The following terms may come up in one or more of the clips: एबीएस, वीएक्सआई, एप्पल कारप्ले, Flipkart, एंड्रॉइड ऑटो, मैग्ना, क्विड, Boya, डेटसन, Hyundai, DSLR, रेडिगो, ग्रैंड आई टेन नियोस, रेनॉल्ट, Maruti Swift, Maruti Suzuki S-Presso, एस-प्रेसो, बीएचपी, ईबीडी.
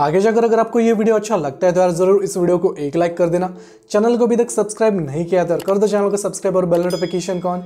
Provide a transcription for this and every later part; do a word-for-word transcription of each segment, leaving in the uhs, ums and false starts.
आगे जाकर अगर आपको ये वीडियो अच्छा लगता है तो यार जरूर इस वीडियो को एक लाइक कर देना। चैनल को अभी तक सब्सक्राइब नहीं किया था कर दो चैनल को सब्सक्राइब और बेल नोटिफिकेशन कॉन।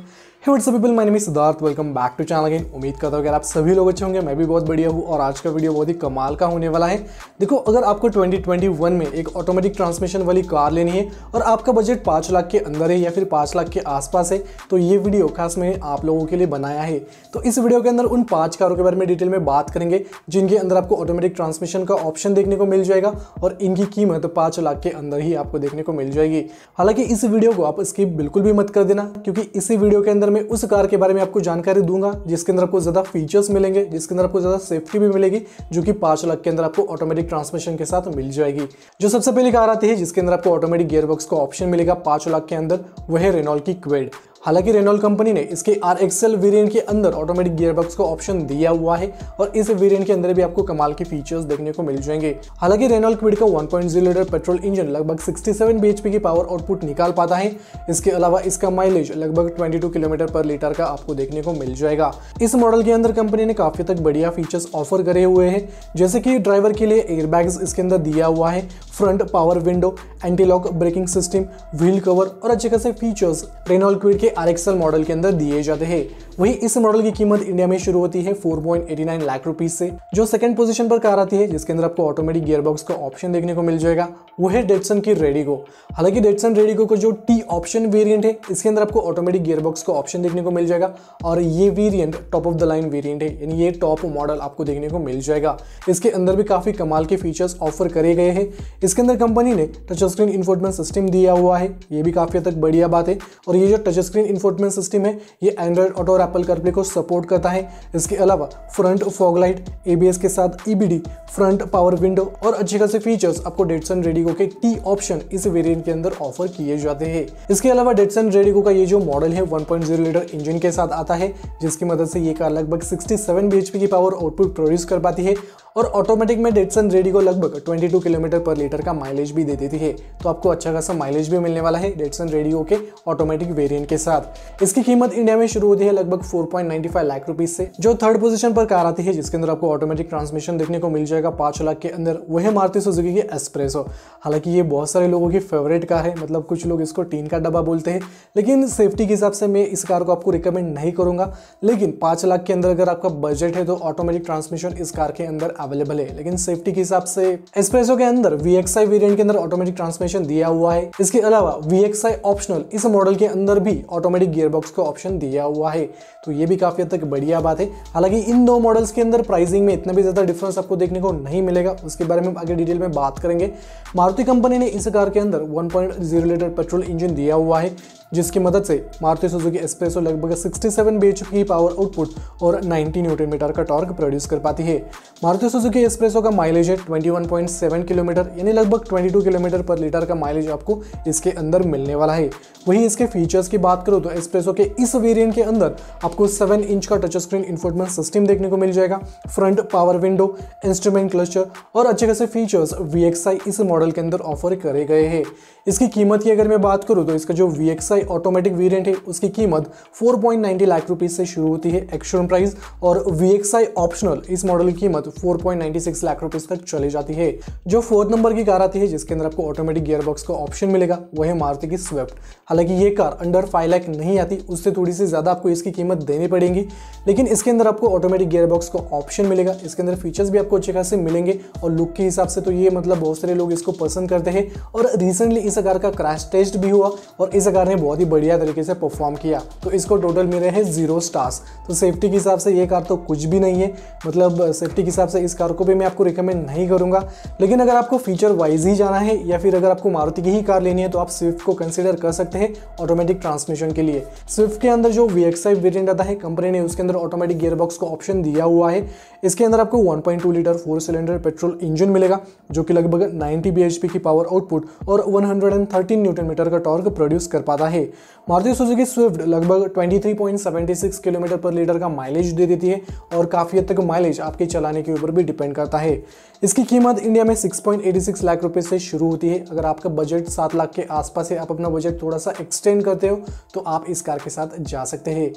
Hey what's up people, my name is Siddharth, welcome back to channel again. उम्मीद करता हूँ कि आप सभी लोग अच्छे होंगे, मैं भी बहुत बढ़िया हूँ और आज का वीडियो बहुत ही कमाल का होने वाला है। देखो, अगर आपको ट्वेंटी ट्वेंटी वन में एक ऑटोमेटिक ट्रांसमिशन वाली कार लेनी है और आपका बजट पाँच लाख के अंदर है या फिर पाँच लाख के आसपास है तो ये वीडियो खास मैंने आप लोगों के लिए बनाया है। तो इस वीडियो के अंदर उन पाँच कारों के बारे में डिटेल में बात करेंगे जिनके अंदर आपको ऑटोमेटिक ट्रांसमिशन का ऑप्शन देखने को मिल जाएगा और इनकी कीमत पाँच लाख के अंदर ही आपको देखने को मिल जाएगी। हालांकि इस वीडियो को आप स्किप बिल्कुल भी मत कर देना, क्योंकि इसी वीडियो के अंदर मैं उस कार के बारे में आपको जानकारी दूंगा जिसके अंदर आपको ज्यादा फीचर्स मिलेंगे, जिसके अंदर आपको ज्यादा सेफ्टी भी मिलेगी, जो कि पाँच लाख के अंदर आपको ऑटोमेटिक ट्रांसमिशन के साथ मिल जाएगी। जो सबसे पहले कार आती है जिसके अंदर आपको ऑटोमेटिक गियरबॉक्स का ऑप्शन मिलेगा पाँच लाख के अंदर, वह है रेनॉल्ट की क्विड। हालांकि रेनॉल्ट कंपनी ने इसके आर एक्सएल वेरिएंट के अंदर ऑटोमेटिक गियरबॉक्स का ऑप्शन दिया हुआ है और इस वेरिएंट के अंदर भी आपको कमाल के फीचर्स देखने को मिल जाएंगे। हालांकि रेनॉल्ट क्विड का one point zero litre petrol engine लगभग सड़सठ बीएचपी की पावर आउटपुट निकाल पाता है। इसके अलावा इसका माइलेज लगभग बाईस किलोमीटर पर लीटर का आपको देखने को मिल जाएगा। इस मॉडल के अंदर कंपनी ने काफी तक बढ़िया फीचर्स ऑफर करे हुए हैं, जैसे कि ड्राइवर के लिए एयरबैग्स इसके अंदर दिया हुआ है, front power window, anti lock braking system, wheel cover और अच्छे खासे फीचर्स रेनॉल्ट क्विड के आर एक्स एल मॉडल के अंदर दिए जाते हैं। वहीं इस मॉडल की कीमत इंडिया में शुरू होती है चार पॉइंट आठ नौ लाख रुपीस से। जो सेकंड पोजीशन पर कार आती है जिसके अंदर आपको ऑटोमेटिक गियरबॉक्स का ऑप्शन देखने को मिल जाएगा, वो है डेटसन की रेडिगो। हालांकि डेटसन रेडिगो का जो टी ऑप्शन वेरिएंट है इसके अंदर आपको ऑटोमेटिक गियरबॉक्स का ऑप्शन देखने को मिल जाएगा और ये variant top of the line variant है, यानी ये टॉप मॉडल आपको देखने को मिल जाएगा। इसके अंदर भी काफी कमाल के फीचर्स ऑफर करे गए हैं। इसके अंदर कंपनी ने टच स्क्रीन इंफोटेनमेंट सिस्टम दिया हुआ है, ये भी काफी तक बढ़िया बात है और ये जो टच स्क्रीन इंफोटेनमेंट सिस्टम है ये एंड्रॉइड ऑटो और एप्पल कारप्ले को सपोर्ट करता है। इसके अलावा फ्रंट फॉग लाइट, एबीएस के साथ ईबीडी, फ्रंट पावर विंडो और अच्छे खासे फीचर्स आपको डेटसन रेडिगो के टी ऑप्शन इस वेरिएंट के अंदर ऑफर किए जाते हैं। इसके अलावा डेटसन रेडिगो का ये जो मॉडल है one point zero litre engine के साथ आता है, जिसकी मदद से ये कार लगभग सड़सठ बीएचपी की पावर आउटपुट प्रोड्यूस कर पाती है और ऑटोमेटिक में डेटसन रेडिगो लगभग बाईस किलोमीटर पर लीटर का माइलेज भी दे देती है। तो आपको अच्छा खासा माइलेज भी मिलने वाला है डेटसन रेडिगो के ऑटोमेटिक वेरिएंट के साथ। इसकी कीमत इंडिया में शुरू होती है लगभग चार पॉइंट नौ पाँच लाख रुपीस से। जो थर्ड पोजीशन पर कार आती है जिसके अंदर आपको ऑटोमेटिक ट्रांसमिशन देखने को मिल जाएगा पाँच लाख के अंदर, वह है मारुति सुजुकी की एस-प्रेसो। हालांकि ये बहुत सारे लोगों की फेवरेट कार है, मतलब कुछ लोग इसको टीन का डब्बा बोलते हैं, लेकिन सेफ्टी के हिसाब से मैं इस कार को आपको रिकमेंड नहीं करूंगा। लेकिन पाँच लाख के अंदर अगर आपका बजट है तो ऑटोमेटिक ट्रांसमिशन इस कार के अंदर अवेलेबल है, लेकिन सेफ्टी के हिसाब से एस-प्रेसो के अंदर वीएक्सआई वेरिएंट के अंदर ऑटोमेटिक ट्रांसमिशन दिया हुआ है। इसके अलावा वीएक्सआई ऑप्शनल इस मॉडल के अंदर भी ऑटोमेटिक गियरबॉक्स का ऑप्शन दिया हुआ है, तो ये भी काफी हद तक बढ़िया बात है। हालांकि इन दो मॉडल्स के अंदर प्राइसिंग में इतना भी ज्यादा डिफरेंस आपको देखने को नहीं मिलेगा, उसके बारे में आगे डिटेल में बात करेंगे। मारुति कंपनी ने इस कार के अंदर one point zero litre petrol engine दिया हुआ है, जिसकी मदद से मारुति सुजुकी एस-प्रेसो लगभग सड़सठ बीएचपी की पावर आउटपुट और नब्बे न्यूटन मीटर का टॉर्क प्रोड्यूस कर पाती है। मारुति सुजुकी एस-प्रेसो का माइलेज है इक्कीस पॉइंट सात किलोमीटर, यानी लगभग बाईस किलोमीटर पर लीटर का माइलेज आपको इसके अंदर मिलने वाला है। वहीं इसके फीचर्स की बात करो तो एस-प्रेसो के इस वेरिएंट के अंदर आपको सात इंच का टच स्क्रीन इंफोटेनमेंट सिस्टम देखने को मिल जाएगा, front power window, instrument cluster और अच्छे खासे फीचर्स वीएक्सआई इस मॉडल के अंदर ऑफर करे गए हैं। इसकी कीमत की अगर मैं बात करूँ तो इसका जो वीएक्सआई ऑटोमेटिक वेरिएंट है उसकी कीमत चार पॉइंट नौ शून्य लाख रुपीस से शुरू होती है एक्सट्रीम प्राइस और वीएक्सआई ऑप्शनल इस मॉडल की कीमत चार पॉइंट नौ छह लाख रुपीस तक चली जाती है। जो फोर्थ नंबर की कार आती है जिसके अंदर आपको ऑटोमेटिक गियरबॉक्स का ऑप्शन मिलेगा, वह है मारुति की स्विफ्ट। हालांकि ये कार अंडर पाँच लाख नहीं आती, उससे थोड़ी सी ज्यादा आपको इसकी कीमत देनी पड़ेगी, लेकिन इसके अंदर आपको ऑटोमेटिक गियरबॉक्स का ऑप्शन मिलेगा। इसके अंदर फीचर्स भी आपको अच्छे खासे मिलेंगे और लुक के हिसाब से तो ये मतलब बहुत सारे लोग इसको पसंद करते हैं और रिसेंटली इस कार का क्रैश टेस्ट भी हुआ और इस कार ने बहुत ही बढ़िया तरीके से परफॉर्म किया, तो इसको टोटल मिले हैं जीरो स्टार्स। तो सेफ्टी के हिसाब से ये कार तो कुछ भी नहीं है, मतलब सेफ्टी के हिसाब से इस कार को भी मैं आपको रिकमेंड नहीं करूंगा। लेकिन अगर आपको फीचर वाइज ही जाना है या फिर अगर आपको मारुति की ही कार लेनी है तो आप स्विफ्ट को कंसिडर कर सकते हैं ऑटोमेटिक ट्रांसमिशन के लिए। स्विफ्ट के अंदर जो वीएक्सआई वेरिएंट आता है कंपनी ने उसके अंदर ऑटोमेटिक गियरबॉक्स का ऑप्शन दिया हुआ है। इसके अंदर आपको one point two litre four cylinder petrol engine मिलेगा, जो कि लगभग नब्बे बीएचपी की पावर आउटपुट और एक सौ तेरह न्यूटन मीटर का टॉर्क प्रोड्यूस कर पाता है। मारुति सुजुकी स्विफ्ट लगभग तेईस पॉइंट सात छह किलोमीटर पर लीटर का माइलेज दे देती है और काफी हद तक माइलेज आपके चलाने के ऊपर भी डिपेंड करता है। इसकी कीमत इंडिया में छह पॉइंट आठ छह लाख रुपए से शुरू होती है। अगर आपका बजट सात लाख के आसपास है, आप अपना बजट थोड़ा सा एक्सटेंड करते हो तो आप इस कार के साथ जा सकते हैं।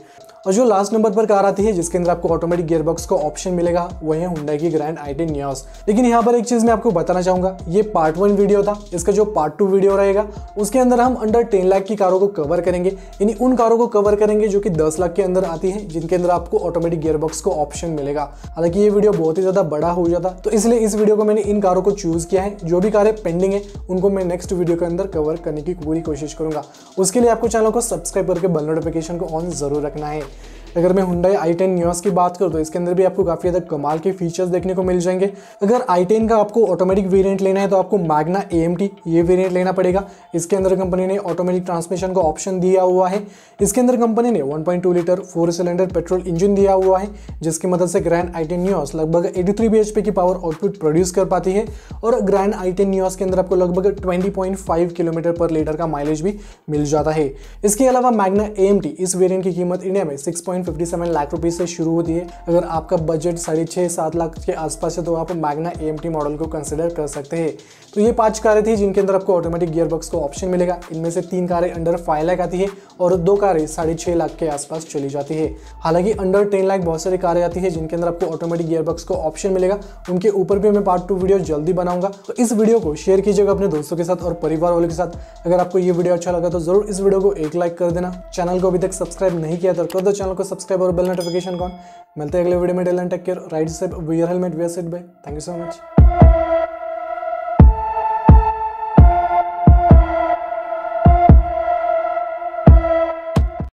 और जो लास्ट नंबर पर कार आती है जिसके अंदर आपको ऑटोमेटिक गियरबॉक्स का ऑप्शन मिलेगा वो है Hyundai की ग्रैंड आई टेन नियोस। लेकिन यहाँ पर एक चीज मैं आपको बताना चाहूंगा, ये पार्ट वन वीडियो था, इसका जो पार्ट टू वीडियो रहेगा उसके अंदर हम अंडर टेन लाख की कारों को कवर करेंगे, यानी उन कारों को कवर करेंगे जो कि दस लाख के अंदर आती है जिनके अंदर आपको ऑटोमेटिक गियरबॉक्स का ऑप्शन मिलेगा। हालांकि ये वीडियो बहुत ही ज्यादा बड़ा हो जाता तो इसलिए इस वीडियो को मैंने इन कारों को चूज किया है, जो भी कारें पेंडिंग है उनको मैं नेक्स्ट वीडियो के अंदर कवर करने की पूरी कोशिश करूंगा। उसके लिए आपको चैनल को सब्सक्राइब करके बेल नोटिफिकेशन को ऑन जरूर रखना है। अगर मैं Hyundai आई टेन नियोस की बात करूँ तो इसके अंदर भी आपको काफ़ी ज़्यादा कमाल के फीचर्स देखने को मिल जाएंगे। अगर आई टेन का आपको ऑटोमेटिक वेरिएंट लेना है तो आपको मैग्ना ए एम टी ये वेरिएंट लेना पड़ेगा। इसके अंदर कंपनी ने ऑटोमेटिक ट्रांसमिशन का ऑप्शन दिया हुआ है। इसके अंदर कंपनी ने one point two litre four cylinder petrol engine दिया हुआ है जिसकी मदद से ग्रैंड आई टेन नियोस लगभग तिरासी बी एच पी की पावर आउटपुट प्रोड्यूस कर पाती है और ग्रैंड आई टेन नियोस के अंदर आपको लगभग बीस पॉइंट पाँच किलोमीटर पर लीटर का माइलेज भी मिल जाता है। इसके अलावा मैग्ना ए एम टी इस वेरिएंट की कीमत इंडिया में सिक्स सत्तावन लाख रुपए से शुरू होती है। अगर आपका बजट साढ़े छः सात लाख के आसपास है तो आप मैग्ना A M T model को कंसिडर कर सकते हैं। तो ये पांच कारें थी जिनके अंदर आपको ऑटोमेटिक गियरबॉक्स का ऑप्शन मिलेगा। इनमें से तीन कारें अंडर पाँच लाख आती है और दो कारें साढ़े छः लाख के आसपास चली जाती है। हालांकि अंडर टेन लाख बहुत सारी कारें आती है जिनके अंदर आपको ऑटोमेटिक गियरबॉक्स का ऑप्शन मिलेगा, उनके ऊपर भी मैं पार्ट टू वीडियो जल्दी बनाऊंगा। तो इस वीडियो को शेयर कीजिएगा अपने दोस्तों के साथ और परिवार वालों के साथ। अगर आपको ये वीडियो अच्छा लगा तो जरूर इस वीडियो को एक लाइक कर देना। चैनल को अभी तक सब्सक्राइब नहीं किया तो कर दो चैनल को सब्सक्राइब और बेल नोटिफिकेशन कॉन। मिलते हैं अगले वीडियो में। Take care, ride safe, wear helmet, wear seat belt. Thank you so much.